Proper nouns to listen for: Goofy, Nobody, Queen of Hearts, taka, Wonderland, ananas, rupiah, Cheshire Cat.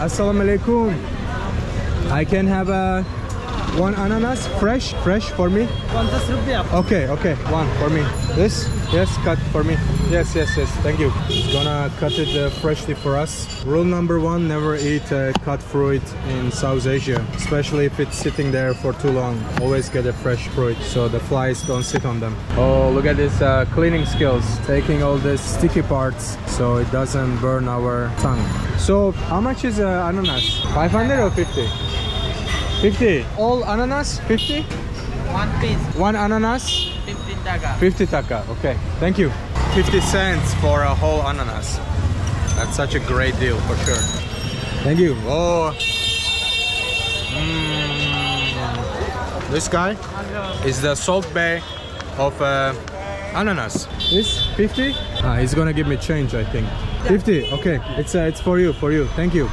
Assalamu alaikum. I can have a one ananas, fresh for me. 1 rupiah. Okay, one for me. This, yes, cut for me. Yes. Thank you. He's gonna cut it freshly for us. Rule number one: never eat cut fruit in South Asia, especially if it's sitting there for too long. Always get a fresh fruit so the flies don't sit on them. Oh, look at this cleaning skills! Taking all the sticky parts so it doesn't burn our tongue. So, how much is ananas? 500 or 50? 50. All ananas, 50? One piece. One ananas? 50 taka. 50 taka, okay. Thank you. 50 cents for a whole ananas. That's such a great deal, for sure. Thank you. Oh. This guy is the salt bay of ananas. This, 50? Ah, he's gonna give me change, I think. 50, okay. It's for you, thank you.